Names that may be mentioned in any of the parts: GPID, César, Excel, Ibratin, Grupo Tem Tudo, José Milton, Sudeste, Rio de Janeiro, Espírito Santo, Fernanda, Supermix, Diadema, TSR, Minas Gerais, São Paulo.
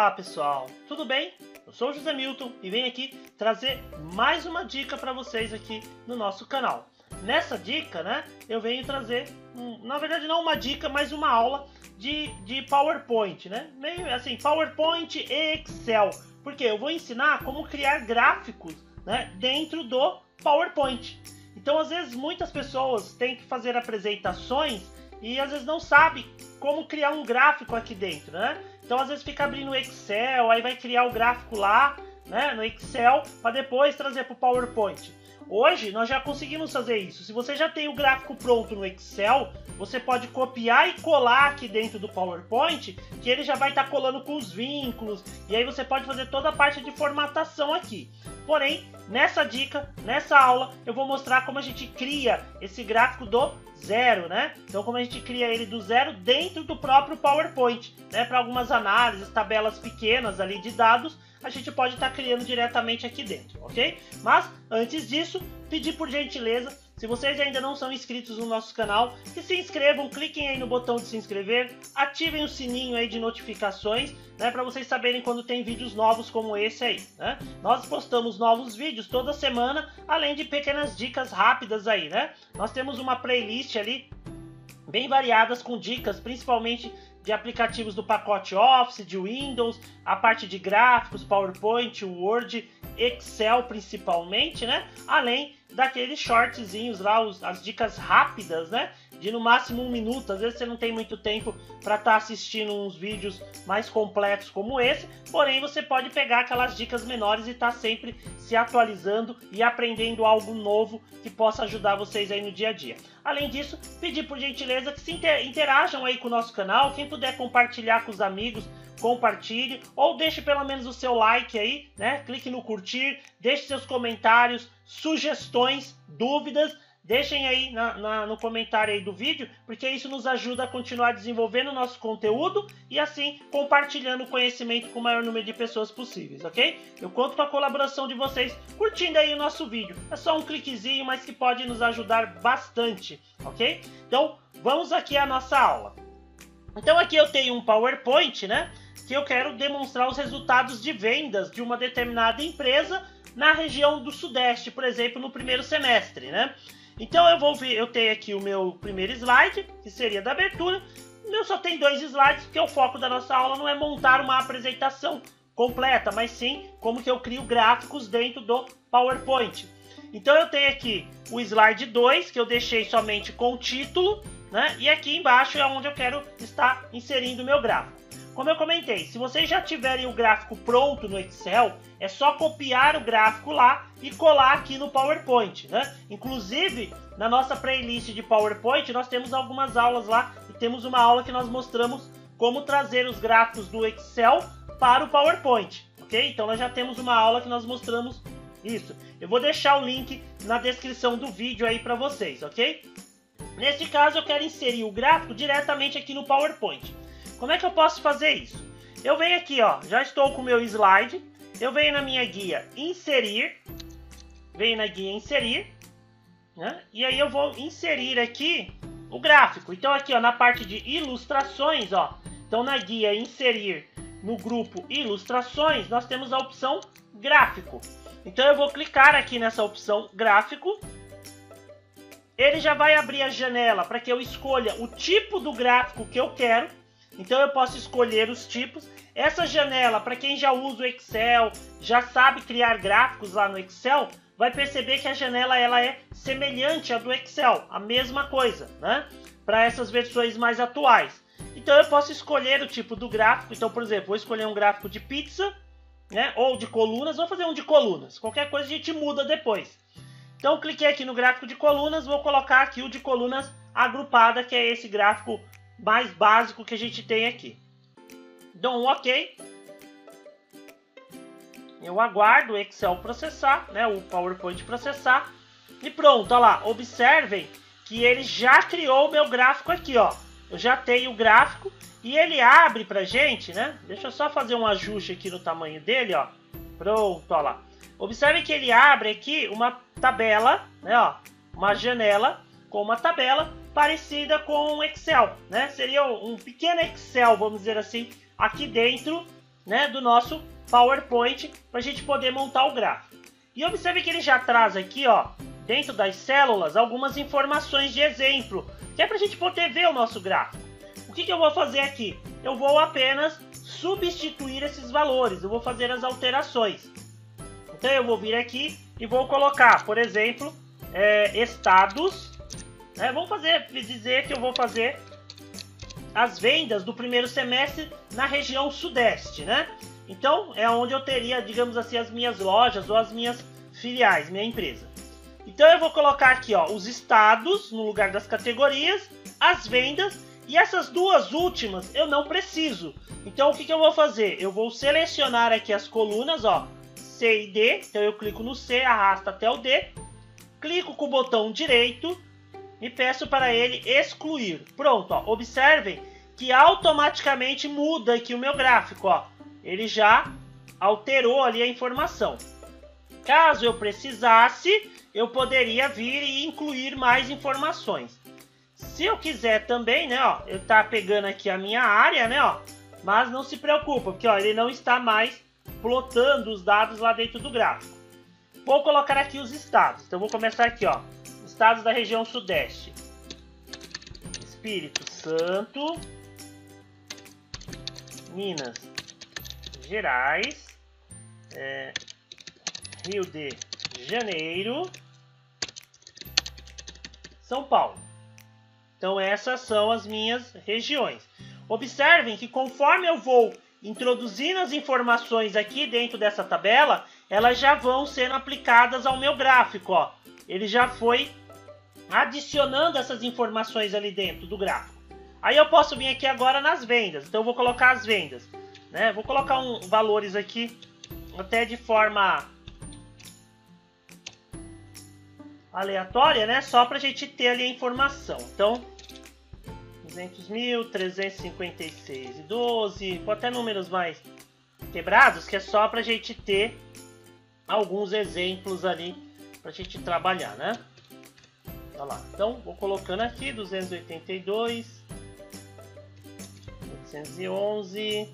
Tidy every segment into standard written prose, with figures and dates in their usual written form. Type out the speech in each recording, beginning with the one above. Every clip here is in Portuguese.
Olá pessoal, tudo bem? Eu sou o José Milton e venho aqui trazer mais uma dica para vocês aqui no nosso canal. Nessa dica, eu venho trazer, na verdade não uma dica, mas uma aula de PowerPoint, meio assim, PowerPoint e Excel, porque eu vou ensinar como criar gráficos dentro do PowerPoint. Então, às vezes, muitas pessoas têm que fazer apresentações e às vezes não sabem como criar um gráfico aqui dentro, Então, às vezes, fica abrindo o Excel, aí vai criar o gráfico lá, no Excel, para depois trazer para o PowerPoint. Hoje, nós já conseguimos fazer isso. Se você já tem o gráfico pronto no Excel, você pode copiar e colar aqui dentro do PowerPoint, que ele já vai estar colando com os vínculos, e aí você pode fazer toda a parte de formatação aqui. Porém, nessa dica, nessa aula, eu vou mostrar como a gente cria esse gráfico do zero, Então, como a gente cria ele do zero dentro do próprio PowerPoint, Para algumas análises, tabelas pequenas ali de dados, a gente pode estar criando diretamente aqui dentro, ok? Mas, antes disso, pedir por gentileza, se vocês ainda não são inscritos no nosso canal, que se inscrevam, cliquem aí no botão de se inscrever, ativem o sininho aí de notificações, para vocês saberem quando tem vídeos novos como esse aí, Nós postamos novos vídeos toda semana, além de pequenas dicas rápidas aí, Nós temos uma playlist ali, bem variadas, com dicas, principalmente de aplicativos do pacote Office, de Windows, a parte de gráficos, PowerPoint, Word, Excel principalmente, Além daqueles shortzinhos lá, as dicas rápidas, De no máximo 1 minuto, às vezes você não tem muito tempo para estar assistindo uns vídeos mais complexos como esse, porém você pode pegar aquelas dicas menores e estar sempre se atualizando e aprendendo algo novo que possa ajudar vocês aí no dia a dia. Além disso, pedir por gentileza que se interajam aí com o nosso canal, quem puder compartilhar com os amigos, compartilhe, ou deixe pelo menos o seu like aí, Clique no curtir, deixe seus comentários, sugestões, dúvidas, deixem aí no comentário aí do vídeo, porque isso nos ajuda a continuar desenvolvendo o nosso conteúdo e assim compartilhando o conhecimento com o maior número de pessoas possíveis, ok? Eu conto com a colaboração de vocês curtindo aí o nosso vídeo. É só um cliquezinho, mas que pode nos ajudar bastante, ok? Então, vamos aqui à nossa aula. Então aqui eu tenho um PowerPoint, que eu quero demonstrar os resultados de vendas de uma determinada empresa na região do Sudeste, por exemplo, no primeiro semestre, Então eu tenho aqui o meu primeiro slide, que seria da abertura. Eu só tenho 2 slides, porque o foco da nossa aula não é montar uma apresentação completa, mas sim como que eu crio gráficos dentro do PowerPoint. Então eu tenho aqui o slide 2, que eu deixei somente com o título, E aqui embaixo é onde eu quero estar inserindo o meu gráfico. Como eu comentei, se vocês já tiverem o gráfico pronto no Excel, é só copiar o gráfico lá e colar aqui no PowerPoint, Inclusive, na nossa playlist de PowerPoint, nós temos algumas aulas lá, e temos uma aula que nós mostramos como trazer os gráficos do Excel para o PowerPoint, ok? Então, nós já temos uma aula que nós mostramos isso. Eu vou deixar o link na descrição do vídeo aí para vocês, ok? Nesse caso, eu quero inserir o gráfico diretamente aqui no PowerPoint. Como é que eu posso fazer isso? Eu venho aqui, já estou com o meu slide, eu venho na minha guia Inserir, E aí eu vou inserir aqui o gráfico. Então aqui, na parte de ilustrações, Então na guia Inserir, no grupo Ilustrações, nós temos a opção Gráfico. Então eu vou clicar aqui nessa opção Gráfico. Ele já vai abrir a janela para que eu escolha o tipo do gráfico que eu quero. Então eu posso escolher os tipos. Essa janela, para quem já usa o Excel, já sabe criar gráficos lá no Excel, vai perceber que a janela ela é semelhante à do Excel, a mesma coisa, Para essas versões mais atuais. Então eu posso escolher o tipo do gráfico. Então, por exemplo, vou escolher um gráfico de pizza, Ou de colunas. Vou fazer um de colunas. Qualquer coisa a gente muda depois. Então eu cliquei aqui no gráfico de colunas. Vou colocar aqui o de colunas agrupada, que é esse gráfico mais básico que a gente tem aqui. Dou um ok. Eu aguardo o Excel processar, o PowerPoint processar. E pronto, olha lá. Observem que ele já criou o meu gráfico aqui, Eu já tenho o gráfico e ele abre pra gente, Deixa eu só fazer um ajuste aqui no tamanho dele, Pronto, olha lá. Observe que ele abre aqui uma tabela, Uma janela com uma tabela parecida com o Excel, Seria um pequeno Excel, vamos dizer assim, aqui dentro né, do nosso PowerPoint para a gente poder montar o gráfico. E observe que ele já traz aqui, ó, dentro das células, algumas informações de exemplo, que é para a gente poder ver o nosso gráfico. O que eu vou fazer aqui? Eu vou apenas substituir esses valores, eu vou fazer as alterações. Então eu vou vir aqui e vou colocar, por exemplo, estados, né? Vamos fazer, dizer que eu vou fazer as vendas do primeiro semestre na região Sudeste, né? Então é onde eu teria, digamos assim, as minhas lojas ou as minhas filiais, minha empresa. Então eu vou colocar aqui, ó, os estados no lugar das categorias, as vendas, e essas duas últimas eu não preciso. Então o que eu vou fazer? Eu vou selecionar aqui as colunas, ó, C e D. Então eu clico no C, arrasto até o D, clico com o botão direito e peço para ele excluir. Pronto, ó, observem que automaticamente muda aqui o meu gráfico, ó. Ele já alterou ali a informação. Caso eu precisasse, eu poderia vir e incluir mais informações. Se eu quiser também, né, ó, eu tá pegando aqui a minha área, né, ó, mas não se preocupa, porque, ó, ele não está mais plotando os dados lá dentro do gráfico. Vou colocar aqui os estados. Então vou começar aqui, ó, estados da região Sudeste. Espírito Santo, Minas Gerais, Rio de Janeiro, São Paulo. Então essas são as minhas regiões. Observem que conforme eu vou introduzindo as informações aqui dentro dessa tabela, elas já vão sendo aplicadas ao meu gráfico, ó. Ele já foi adicionando essas informações ali dentro do gráfico. Aí eu posso vir aqui agora nas vendas. Então eu vou colocar as vendas, né? Vou colocar valores aqui até de forma aleatória, né? Só para a gente ter ali a informação. Então, 200.356,12, com até números mais quebrados, que é só para a gente ter alguns exemplos ali para a gente trabalhar, né? Olha lá. Então, vou colocando aqui 282, 811,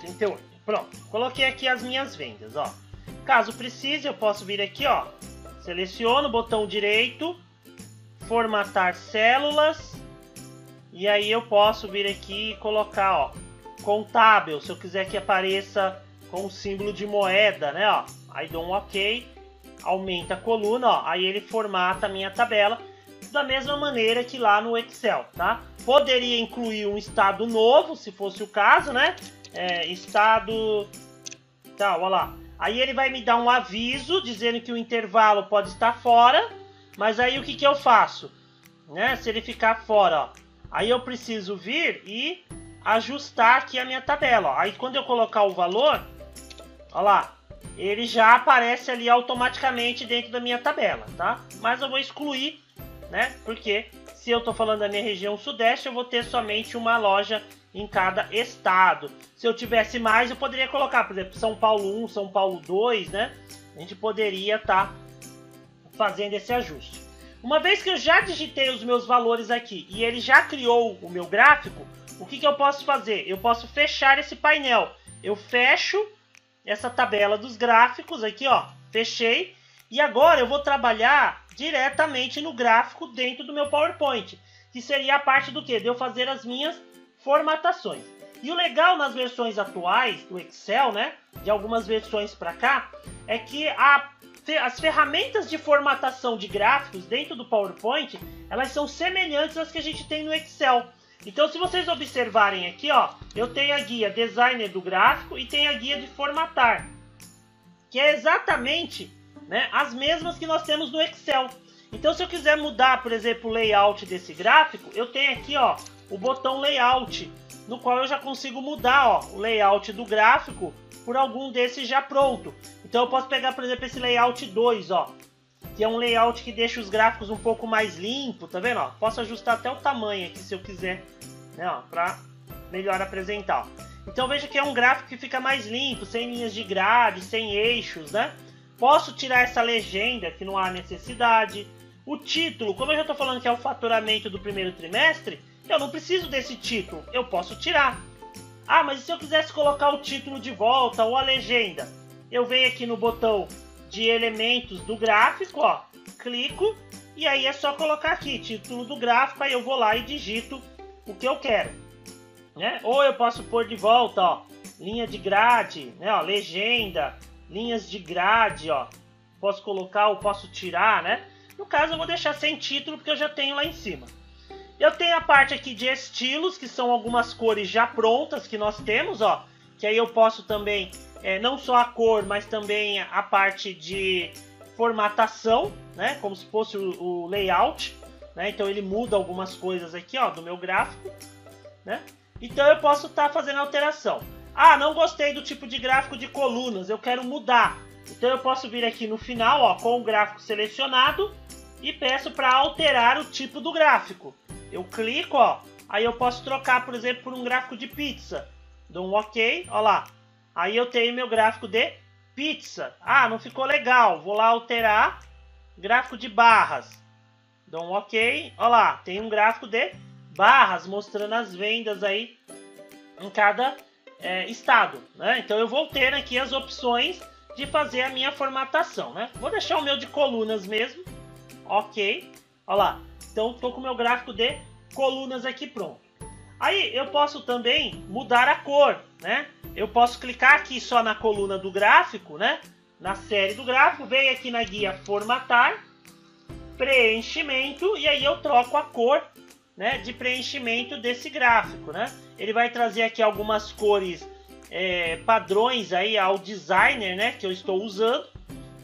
38. Pronto. Coloquei aqui as minhas vendas, ó. Caso precise, eu posso vir aqui, ó, seleciono o botão direito, formatar células, e aí eu posso vir aqui e colocar, ó, contábil, se eu quiser que apareça com o símbolo de moeda, né, ó. Aí dou um OK, aumenta a coluna, ó, aí ele formata a minha tabela da mesma maneira que lá no Excel, tá? Poderia incluir um estado novo, se fosse o caso, né? Estado, tá, olha lá. Aí ele vai me dar um aviso dizendo que o intervalo pode estar fora, mas aí o que eu faço? Né? Se ele ficar fora, ó, aí eu preciso vir e ajustar aqui a minha tabela. Ó. Aí quando eu colocar o valor, ó lá, ele já aparece ali automaticamente dentro da minha tabela, tá? Mas eu vou excluir, né? Porque se eu tô falando da minha região Sudeste, eu vou ter somente uma loja em cada estado. Se eu tivesse mais, eu poderia colocar, por exemplo, São Paulo 1, São Paulo 2, né? A gente poderia estar fazendo esse ajuste. Uma vez que eu já digitei os meus valores aqui e ele já criou o meu gráfico, o que eu posso fazer? Eu posso fechar esse painel. Eu fecho essa tabela dos gráficos aqui, ó. Fechei. E agora eu vou trabalhar diretamente no gráfico dentro do meu PowerPoint, que seria a parte do quê? De eu fazer as minhas formatações. E o legal nas versões atuais do Excel, né, de algumas versões para cá, é que as ferramentas de formatação de gráficos dentro do PowerPoint, elas são semelhantes às que a gente tem no Excel. Então, se vocês observarem aqui, ó, eu tenho a guia Designer do gráfico e tenho a guia de formatar, que é exatamente, né, as mesmas que nós temos no Excel. Então, se eu quiser mudar, por exemplo, o layout desse gráfico, eu tenho aqui, ó, o botão layout, no qual eu já consigo mudar, ó, o layout do gráfico por algum desses já pronto. Então eu posso pegar, por exemplo, esse layout 2, ó, que é um layout que deixa os gráficos um pouco mais limpo, tá vendo? Ó, posso ajustar até o tamanho aqui se eu quiser, né, para melhor apresentar. Ó. Então veja que é um gráfico que fica mais limpo, sem linhas de grade, sem eixos, né? Posso tirar essa legenda que não há necessidade. O título, como eu já estou falando que é o faturamento do primeiro trimestre, eu não preciso desse título, eu posso tirar. Ah, mas se eu quisesse colocar o título de volta ou a legenda, eu venho aqui no botão de elementos do gráfico, ó, clico e aí é só colocar aqui título do gráfico, aí eu vou lá e digito o que eu quero, né? Ou eu posso pôr de volta, ó, linha de grade, né? Ó, legenda, linhas de grade, ó. Posso colocar ou posso tirar, né? No caso eu vou deixar sem título porque eu já tenho lá em cima. Eu tenho a parte aqui de estilos, que são algumas cores já prontas que nós temos, ó. Que aí eu posso também, não só a cor, mas também a parte de formatação, né? Como se fosse o layout, né? Então ele muda algumas coisas aqui, ó, do meu gráfico, né? Então eu posso estar fazendo alteração. Ah, não gostei do tipo de gráfico de colunas, eu quero mudar. Então eu posso vir aqui no final, ó, com o gráfico selecionado e peço para alterar o tipo do gráfico. Eu clico, ó, aí eu posso trocar, por exemplo, por um gráfico de pizza. Dou um OK, ó lá. Aí eu tenho meu gráfico de pizza. Ah, não ficou legal, vou lá alterar gráfico de barras. Dou um OK, ó lá, tem um gráfico de barras mostrando as vendas aí em cada estado, né? Então eu vou ter aqui as opções de fazer a minha formatação, né? Vou deixar o meu de colunas mesmo, OK, ó lá. Então estou com o meu gráfico de colunas aqui pronto. Aí eu posso também mudar a cor, né? Eu posso clicar aqui só na coluna do gráfico, né? Na série do gráfico, venho aqui na guia formatar, preenchimento, e aí eu troco a cor, né, de preenchimento desse gráfico, né? Ele vai trazer aqui algumas cores padrões aí ao designer, né, que eu estou usando,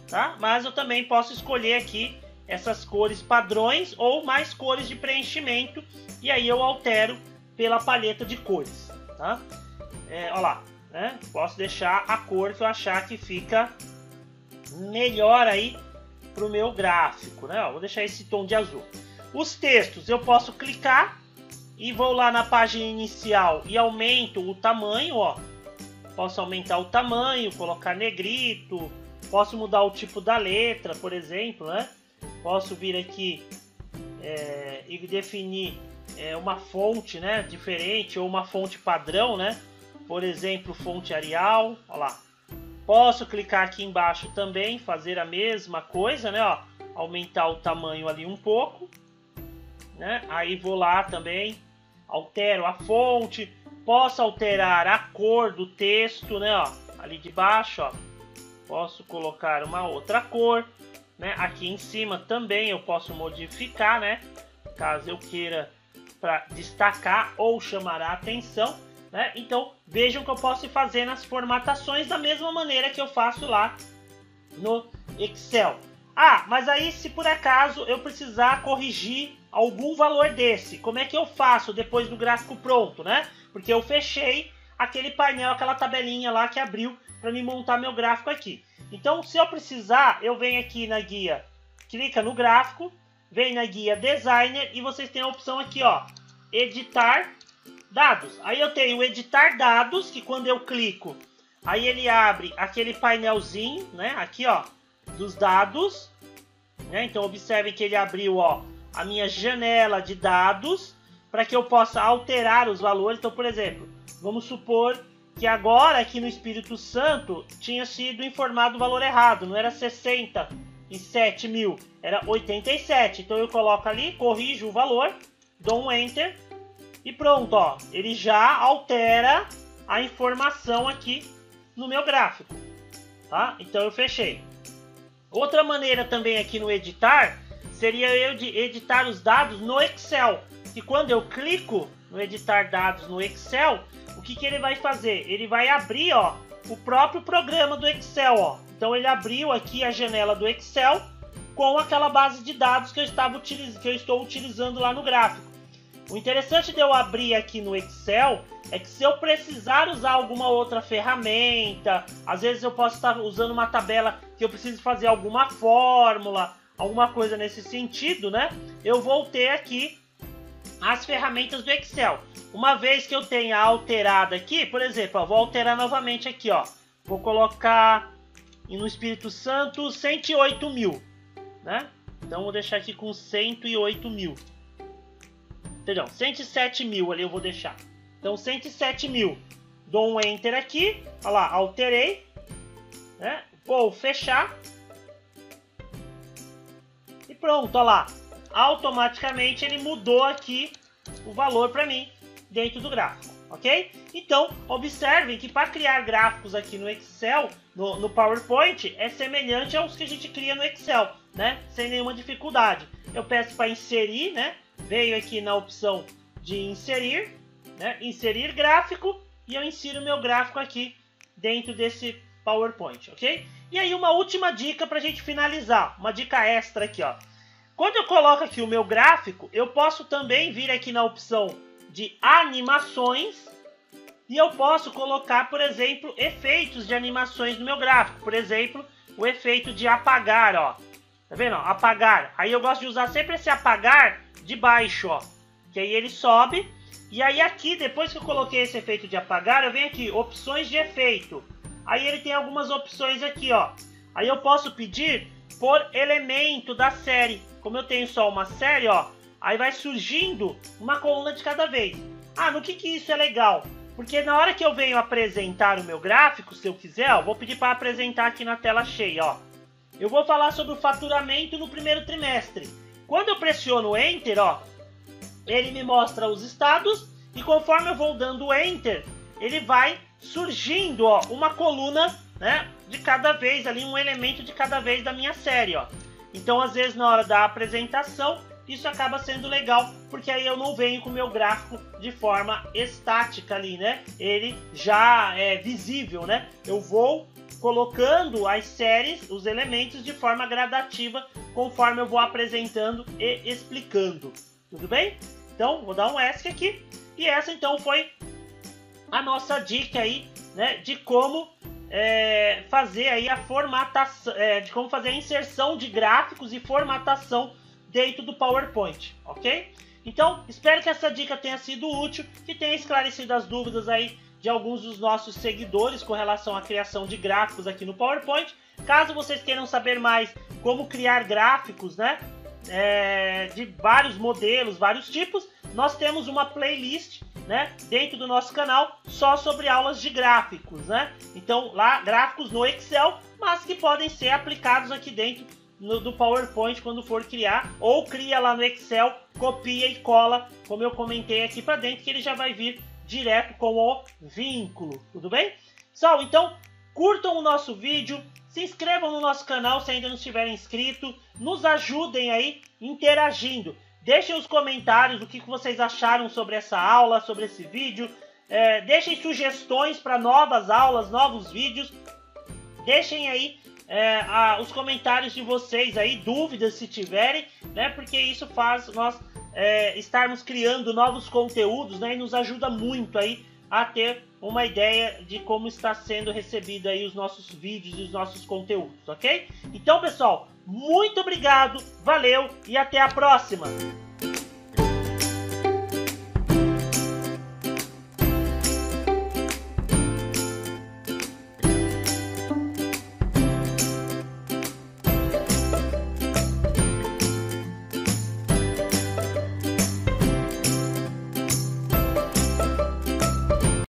tá? Mas eu também posso escolher aqui essas cores padrões ou mais cores de preenchimento, e aí eu altero pela palheta de cores, tá? Ó lá, né? Posso deixar a cor que eu achar que fica melhor aí para o meu gráfico, né? Ó, vou deixar esse tom de azul. Os textos eu posso clicar e vou lá na página inicial e aumento o tamanho, ó. Posso aumentar o tamanho, colocar negrito, posso mudar o tipo da letra, por exemplo, né? Posso vir aqui e definir uma fonte, né, diferente, ou uma fonte padrão, né? Por exemplo, fonte Arial, ó lá. Posso clicar aqui embaixo também, fazer a mesma coisa, né, ó, aumentar o tamanho ali um pouco, né? Aí vou lá também, altero a fonte, posso alterar a cor do texto, né, ó, ali de baixo, ó. Posso colocar uma outra cor, né? Aqui em cima também eu posso modificar, né, caso eu queira, para destacar ou chamar a atenção, né? Então vejam que eu posso fazer nas formatações da mesma maneira que eu faço lá no Excel. Ah, mas aí se por acaso eu precisar corrigir algum valor desse, como é que eu faço depois do gráfico pronto, né? Porque eu fechei aquele painel, aquela tabelinha lá que abriu para me montar meu gráfico aqui. Então se eu precisar, eu venho aqui na guia, clica no gráfico, vem na guia Designer e vocês têm a opção aqui, ó, editar dados. Aí eu tenho editar dados, que quando eu clico, aí ele abre aquele painelzinho, né, aqui, ó, dos dados, né? Então observem que ele abriu, ó, a minha janela de dados para que eu possa alterar os valores. Então, por exemplo, vamos supor que agora aqui no Espírito Santo tinha sido informado o valor errado, não era 60 e 7 mil, era 87. Então eu coloco ali, corrijo o valor, dou um enter e pronto, ó, ele já altera a informação aqui no meu gráfico, tá? Então eu fechei. Outra maneira também aqui no editar seria eu de editar os dados no Excel, que quando eu clico no editar dados no Excel, o que que ele vai fazer? Ele vai abrir, ó, o próprio programa do Excel, ó. Então ele abriu aqui a janela do Excel com aquela base de dados que eu estou utilizando lá no gráfico. O interessante de eu abrir aqui no Excel é que se eu precisar usar alguma outra ferramenta, às vezes eu posso estar usando uma tabela que eu preciso fazer alguma fórmula, alguma coisa nesse sentido, né? Eu vou ter aqui as ferramentas do Excel. Uma vez que eu tenha alterado aqui, por exemplo, ó, vou alterar novamente aqui, ó. Vou colocar... E no Espírito Santo, 108 mil, né? Então vou deixar aqui com 108 mil. Perdão, 107 mil ali eu vou deixar. Então 107 mil. dou um Enter aqui, olha lá, alterei, né? Vou fechar e pronto, olha lá, automaticamente ele mudou aqui o valor para mim dentro do gráfico, ok? Então, observem que para criar gráficos aqui no Excel, no PowerPoint, é semelhante aos que a gente cria no Excel, né? Sem nenhuma dificuldade. Eu peço para inserir, né? Venho aqui na opção de inserir, né? Inserir gráfico, e eu insiro meu gráfico aqui dentro desse PowerPoint, ok? E aí uma última dica para a gente finalizar, uma dica extra aqui, ó. Quando eu coloco aqui o meu gráfico, eu posso também vir aqui na opção de animações e eu posso colocar, por exemplo, efeitos de animações no meu gráfico. Por exemplo, o efeito de apagar, ó. Tá vendo? Ó, apagar. Aí eu gosto de usar sempre esse apagar de baixo, ó. Que aí ele sobe. E aí aqui, depois que eu coloquei esse efeito de apagar, eu venho aqui, opções de efeito. Aí ele tem algumas opções aqui, ó. Aí eu posso pedir por elemento da série. Como eu tenho só uma série, ó, aí vai surgindo uma coluna de cada vez. Ah, no que isso é legal? Porque na hora que eu venho apresentar o meu gráfico, se eu quiser, ó, vou pedir para apresentar aqui na tela cheia, ó. Eu vou falar sobre o faturamento no primeiro trimestre. Quando eu pressiono Enter, ó, ele me mostra os estados e conforme eu vou dando Enter, ele vai surgindo, ó, uma coluna, né, de cada vez ali, um elemento de cada vez da minha série, ó. Então, às vezes, na hora da apresentação, isso acaba sendo legal, porque aí eu não venho com o meu gráfico de forma estática ali, né? Ele já é visível, né? Eu vou colocando as séries, os elementos de forma gradativa, conforme eu vou apresentando e explicando. Tudo bem? Então, vou dar um ESC aqui. E essa, então, foi a nossa dica aí, né? De como fazer aí a formatação, de como fazer a inserção de gráficos e formatação dentro do PowerPoint, ok? Então, espero que essa dica tenha sido útil, que tenha esclarecido as dúvidas aí de alguns dos nossos seguidores com relação à criação de gráficos aqui no PowerPoint. Caso vocês queiram saber mais como criar gráficos, né, de vários modelos, vários tipos, nós temos uma playlist, né, dentro do nosso canal só sobre aulas de gráficos, né? Então, lá, gráficos no Excel, mas que podem ser aplicados aqui dentro do PowerPoint quando for criar, ou cria lá no Excel, copia e cola, como eu comentei aqui para dentro, que ele já vai vir direto com o vínculo, tudo bem? Pessoal, então curtam o nosso vídeo, se inscrevam no nosso canal se ainda não estiverem inscritos, nos ajudem aí interagindo, deixem os comentários o que vocês acharam sobre essa aula, sobre esse vídeo, deixem sugestões para novas aulas, novos vídeos, deixem aí os comentários de vocês aí, dúvidas se tiverem, né? Porque isso faz nós estarmos criando novos conteúdos, né? E nos ajuda muito aí a ter uma ideia de como está sendo recebido aí os nossos vídeos e os nossos conteúdos, ok? Então, pessoal, muito obrigado, valeu e até a próxima!